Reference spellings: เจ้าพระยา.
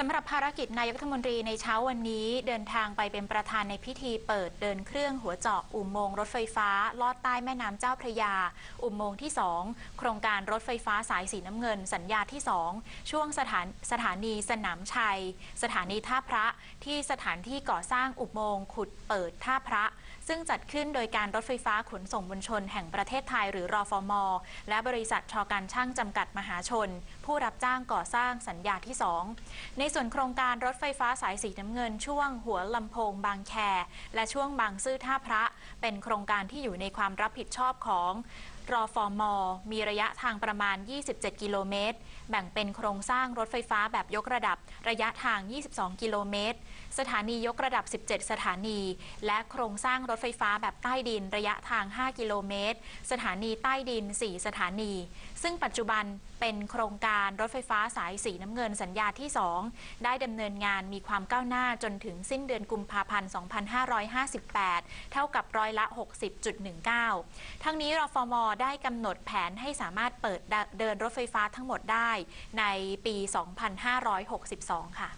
สำหรับภารกิจนายกรัฐมนตรีในเช้าวันนี้เดินทางไปเป็นประธานในพิธีเปิดเดินเครื่องหัวเจาะอุโมงค์รถไฟฟ้าลอดใต้แม่น้ำเจ้าพระยาอุโมงค์ที่2โครงการรถไฟฟ้าสายสีน้ำเงินสัญญาที่2ช่วงสถานีสนามชัยสถานีท่าพระที่สถานที่ก่อสร้างอุโมงค์ขุดเปิดท่าพระซึ่งจัดขึ้นโดยการรถไฟฟ้าขนส่งมวลชนแห่งประเทศไทยหรือรฟม.และบริษัทช.การช่างจำกัดมหาชนผู้รับจ้างก่อสร้างสัญญาที่2ในส่วนโครงการรถไฟฟ้าสายสีน้ำเงินช่วงหัวลำโพงบางแคและช่วงบางซื่อท่าพระเป็นโครงการที่อยู่ในความรับผิดชอบของรฟม.มีระยะทางประมาณ27กิโลเมตรแบ่งเป็นโครงสร้างรถไฟฟ้าแบบยกระดับระยะทาง22กิโลเมตรสถานียกระดับ17สถานีและโครงสร้างรถไฟฟ้าแบบใต้ดินระยะทาง5กิโลเมตรสถานีใต้ดิน4สถานีซึ่งปัจจุบันเป็นโครงการรถไฟฟ้าสายสีน้ำเงินสัญญาที่2ได้ดำเนินงานมีความก้าวหน้าจนถึงสิ้นเดือนกุมภาพันธ์2558เท่ากับร้อยละ 60.19 ทั้งนี้รฟม.ได้กำหนดแผนให้สามารถเปิดเดินรถไฟฟ้าทั้งหมดได้ในปี 2562 ค่ะ